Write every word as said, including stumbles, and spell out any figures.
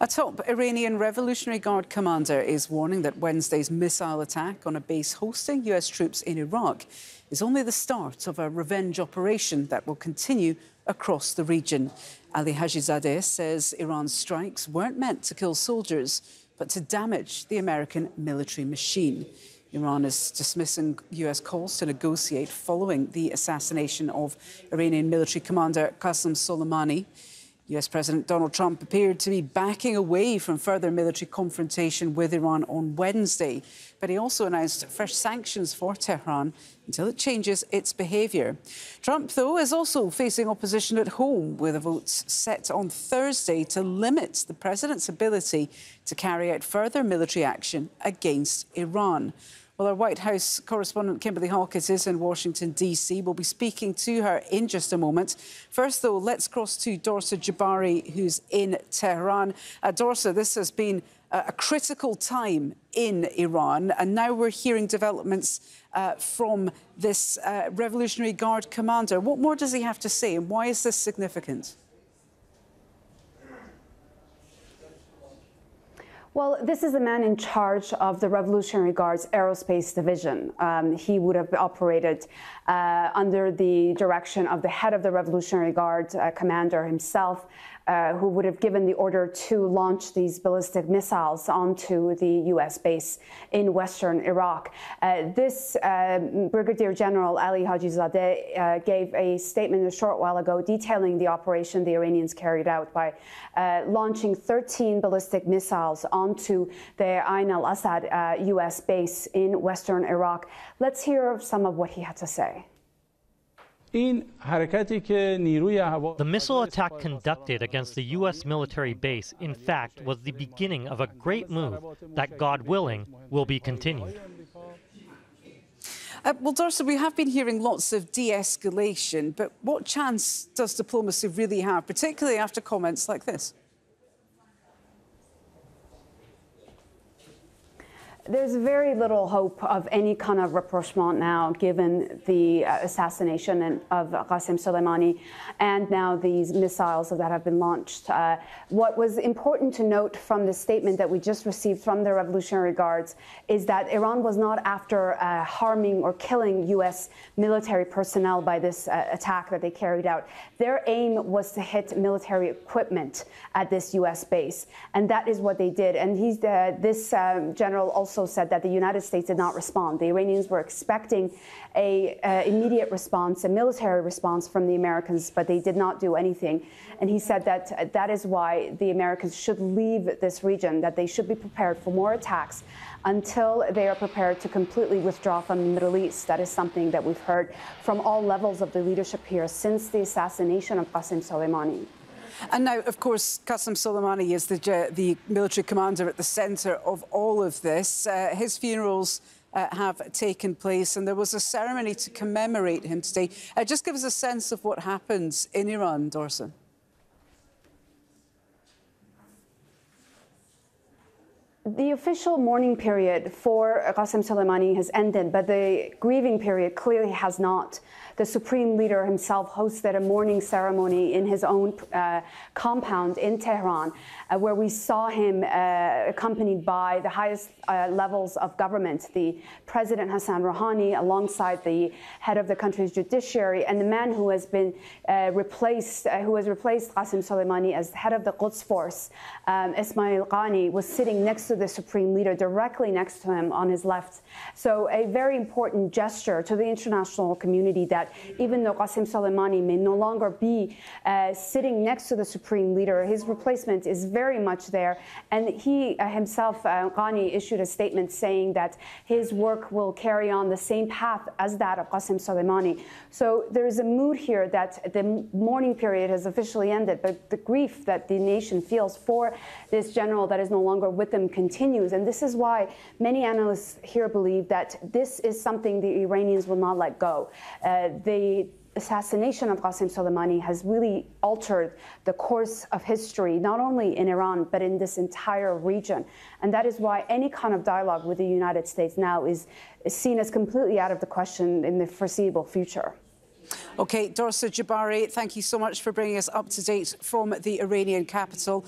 A top Iranian Revolutionary Guard commander is warning that Wednesday's missile attack on a base hosting U S troops in Iraq is only the start of a revenge operation that will continue across the region. Ali Hajizadeh says Iran's strikes weren't meant to kill soldiers, but to damage the American military machine. Iran is dismissing U S calls to negotiate following the assassination of Iranian military commander Qasem Soleimani. U S President Donald Trump appeared to be backing away from further military confrontation with Iran on Wednesday, but he also announced fresh sanctions for Tehran until it changes its behaviour. Trump, though, is also facing opposition at home, with a vote set on Thursday to limit the president's ability to carry out further military action against Iran. Well, our White House correspondent Kimberly Hawkins is in Washington, D C We'll be speaking to her in just a moment. First, though, let's cross to Dorsa Jabbari, who's in Tehran. Uh, Dorsa, this has been uh, a critical time in Iran, and now we're hearing developments uh, from this uh, Revolutionary Guard commander. What more does he have to say, and why is this significant? Well, this is the man in charge of the Revolutionary Guard's aerospace division. Um, he would have operated uh, under the direction of the head of the Revolutionary Guard, uh, commander himself, uh, who would have given the order to launch these ballistic missiles onto the U S base in western Iraq. Uh, this uh, Brigadier General Ali Hajizadeh uh, gave a statement a short while ago detailing the operation the Iranians carried out by uh, launching thirteen ballistic missiles on to the Ain al-Assad uh, U S base in western Iraq. Let's hear some of what he had to say. The missile attack conducted against the U S military base, in fact, was the beginning of a great move that, God willing, will be continued. Uh, well, Dorsa, we have been hearing lots of de-escalation, but what chance does diplomacy really have, particularly after comments like this? There's very little hope of any kind of rapprochement now, given the assassination of Qasem Soleimani and now these missiles that have been launched. Uh, what was important to note from the statement that we just received from the Revolutionary Guards is that Iran was not after uh, harming or killing U S military personnel by this uh, attack that they carried out. Their aim was to hit military equipment at this U S base, and that is what they did. And he's the, this um, general also said that the United States did not respond. The Iranians were expecting a uh, immediate response, a military response from the Americans, but they did not do anything. And he said that uh, that is why the Americans should leave this region, that they should be prepared for more attacks until they are prepared to completely withdraw from the Middle East. That is something that we've heard from all levels of the leadership here since the assassination of Qasem Soleimani. And now, of course, Qasem Soleimani is the, the military commander at the centre of all of this. Uh, his funerals uh, have taken place, and there was a ceremony to commemorate him today. Uh, just give us a sense of what happens in Iran, Dorsa. The official mourning period for Qasem Soleimani has ended, but the grieving period clearly has not. The Supreme Leader himself hosted a mourning ceremony in his own uh, compound in Tehran, uh, where we saw him uh, accompanied by the highest uh, levels of government, the President Hassan Rouhani, alongside the head of the country's judiciary, and the man who has been uh, replaced, uh, who has replaced Qasem Soleimani as the head of the Quds force, um, Ismail Ghani, was sitting next to the Supreme Leader, directly next to him on his left. So a very important gesture to the international community that even though Qasem Soleimani may no longer be uh, sitting next to the Supreme Leader, his replacement is very much there. And he uh, himself, uh, Ghani, issued a statement saying that his work will carry on the same path as that of Qasem Soleimani. So there is a mood here that the mourning period has officially ended, but the grief that the nation feels for this general that is no longer with them continues, and this is why many analysts here believe that this is something the Iranians will not let go. Uh, the assassination of Qasem Soleimani has really altered the course of history, not only in Iran, but in this entire region. And that is why any kind of dialogue with the United States now is seen as completely out of the question in the foreseeable future. OK, Dorsa Jabbari, thank you so much for bringing us up to date from the Iranian capital.